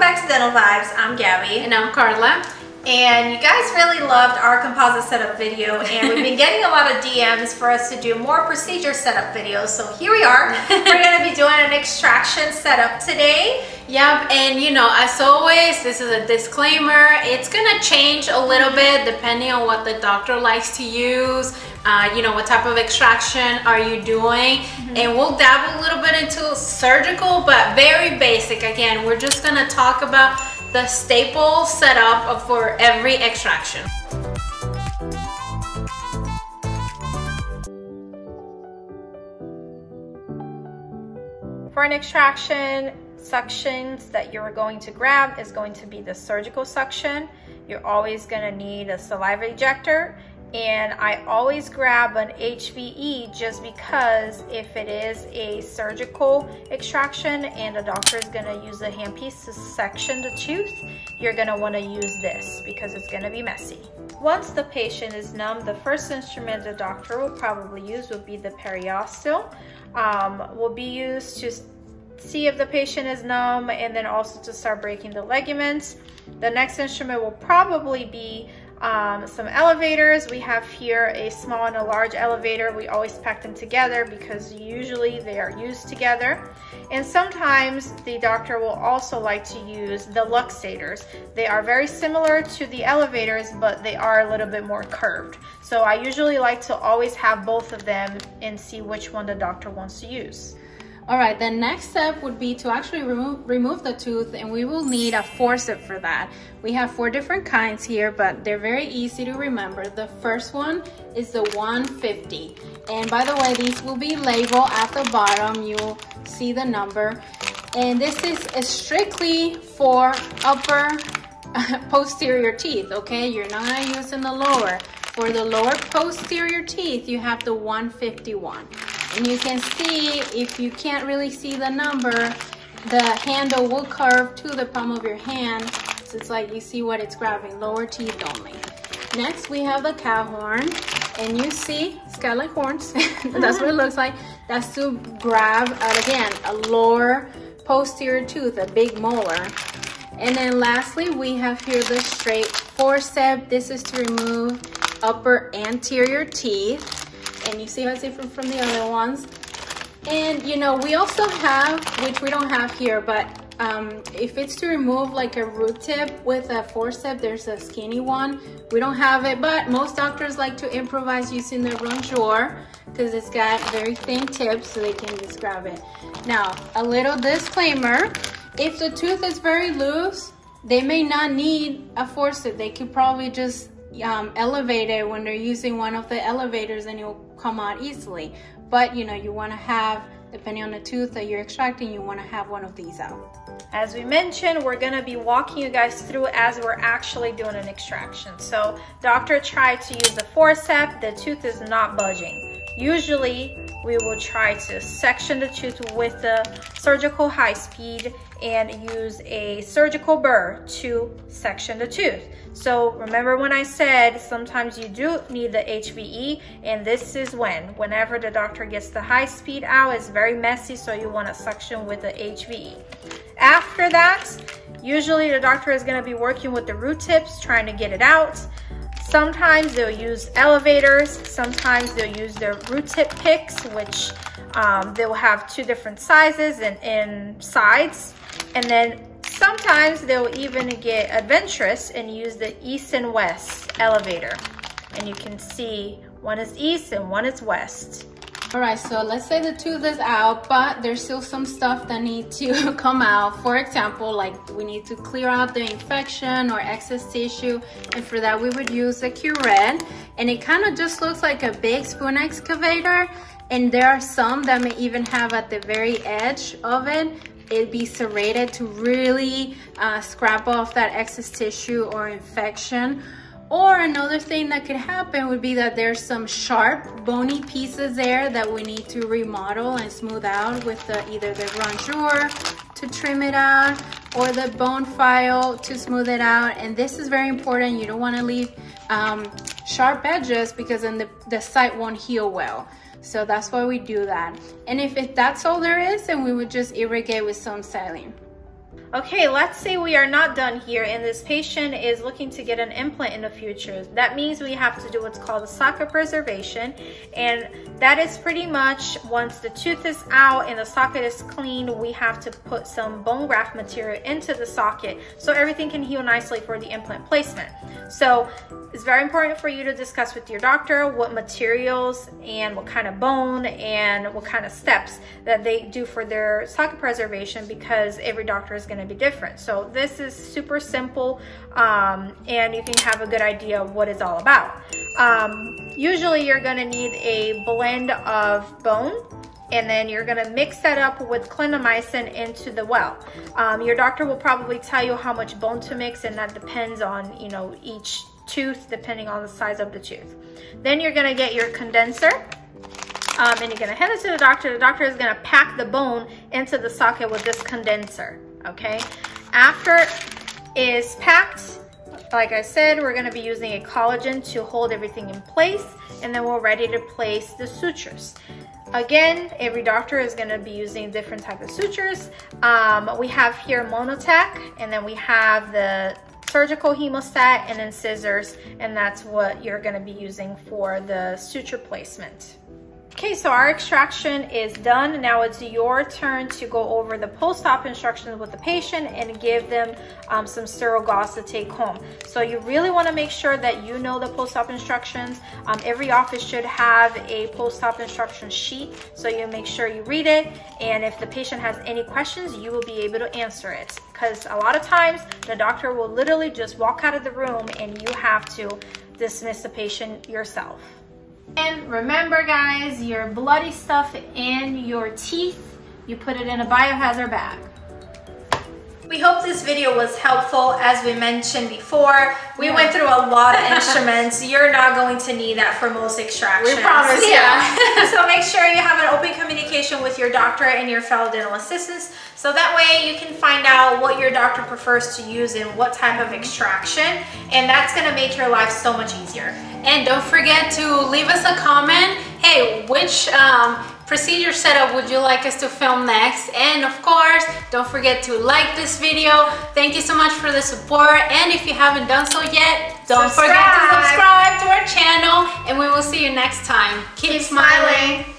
Welcome back to Dental Vibes. I'm Gabby. And I'm Carla. And you guys really loved our composite setup video, and we've been getting a lot of DMs for us to do more procedure setup videos, so here we are. We're going to be doing an extraction setup today. Yep, and you know, as always, this is a disclaimer. It's gonna change a little bit depending on what the doctor likes to use, you know, what type of extraction are you doing. And we'll dabble a little bit into surgical, but very basic. Again, we're just gonna talk about the staple setup for every extraction. For an extraction, suctions that you're going to grab is going to be the surgical suction. You're always going to need a saliva ejector, and I always grab an HVE just because if it is a surgical extraction and the doctor is going to use a handpiece to section the tooth, you're going to want to use this because it's going to be messy. Once the patient is numb, the first instrument the doctor will probably use will be the periosteal. Will be used to see if the patient is numb and then also to start breaking the ligaments. The next instrument will probably be some elevators. We have here a small and a large elevator. We always pack them together because usually they are used together. And sometimes the doctor will also like to use the luxators. They are very similar to the elevators, but they are a little bit more curved. So I usually like to always have both of them and see which one the doctor wants to use. All right, the next step would be to actually remove the tooth, and we will need a forceps for that. We have four different kinds here, but they're very easy to remember. The first one is the 150. And by the way, these will be labeled at the bottom. You'll see the number. And this is strictly for upper posterior teeth, okay? You're not using the lower. For the lower posterior teeth, you have the 151. And you can see, if you can't really see the number, the handle will curve to the palm of your hand. So it's like you see what it's grabbing, lower teeth only. Next, we have the cow horn. And you see, it's got like horns. That's what it looks like. That's to grab, again, a lower posterior tooth, a big molar. And then lastly, we have here the straight forceps. This is to remove upper anterior teeth. And you see how it's different from the other ones. And you know, we also have, which we don't have here, but if it's to remove like a root tip with a forceps, there's a skinny one. We don't have it, but most doctors like to improvise using the rongeur because it's got very thin tips, so they can just grab it. Now, a little disclaimer, if the tooth is very loose, they may not need a forceps. They could probably just elevate it when they're using one of the elevators and it'll come out easily. But you know, you want to have, depending on the tooth that you're extracting, you want to have one of these out. As we mentioned, we're going to be walking you guys through as we're actually doing an extraction. So doctor tried to use the forceps, the tooth is not budging. Usually we will try to section the tooth with the surgical high speed and use a surgical burr to section the tooth. So remember when I said sometimes you do need the HVE, and this is whenever the doctor gets the high speed out, it's very messy, so you want to suction with the HVE. After that, usually the doctor is going to be working with the root tips, trying to get it out. Sometimes they'll use elevators, sometimes they'll use their root tip picks, which they'll have two different sizes and sides. And then sometimes they'll even get adventurous and use the east and west elevator. And you can see one is east and one is west. All right, so let's say the tooth is out, but there's still some stuff that need to come out. For example, like we need to clear out the infection or excess tissue. And for that, we would use a curette. And it kind of just looks like a big spoon excavator. And there are some that may even have at the very edge of it, it'd be serrated to really scrape off that excess tissue or infection. Or another thing that could happen would be that there's some sharp bony pieces there that we need to remodel and smooth out with either the rongeur to trim it out or the bone file to smooth it out. And this is very important. You don't want to leave sharp edges because then the site won't heal well. So that's why we do that. And if that's all there is, then we would just irrigate with some saline. Okay, let's say we are not done here and this patient is looking to get an implant in the future. That means we have to do what's called a socket preservation, and that is pretty much once the tooth is out and the socket is cleaned, we have to put some bone graft material into the socket so everything can heal nicely for the implant placement. So it's very important for you to discuss with your doctor what materials and what kind of bone and what kind of steps that they do for their socket preservation, because every doctor is going to be different. So this is super simple, and you can have a good idea of what it's all about. Usually you're going to need a blend of bone, and then you're going to mix that up with clindamycin into the well. Your doctor will probably tell you how much bone to mix, and that depends on, you know, each tooth, depending on the size of the tooth. Then you're going to get your condenser. And you're going to hand it to the doctor. The doctor is going to pack the bone into the socket with this condenser. Okay, after it's packed, like I said, we're going to be using a collagen to hold everything in place, and then we're ready to place the sutures. Again, every doctor is going to be using different type of sutures. We have here Monotech, and then we have the surgical hemostat, and then scissors, and that's what you're going to be using for the suture placement. Okay, so our extraction is done. Now it's your turn to go over the post-op instructions with the patient and give them some sterile gauze to take home. So you really want to make sure that you know the post-op instructions. Every office should have a post-op instruction sheet, so you make sure you read it, and if the patient has any questions, you will be able to answer it, because a lot of times the doctor will literally just walk out of the room and you have to dismiss the patient yourself. And remember guys, your bloody stuff in your teeth, you put it in a biohazard bag. We hope this video was helpful. As we mentioned before, we went through a lot of instruments. You're not going to need that for most extractions. We promise, yeah. So make sure you have an open communication with your doctor and your fellow dental assistants, so that way you can find out what your doctor prefers to use and what type of extraction, and that's gonna make your life so much easier. And don't forget to leave us a comment. Hey, which procedure setup would you like us to film next? And of course, don't forget to like this video. Thank you so much for the support. And if you haven't done so yet, don't forget to subscribe to our channel. And we will see you next time. Keep smiling.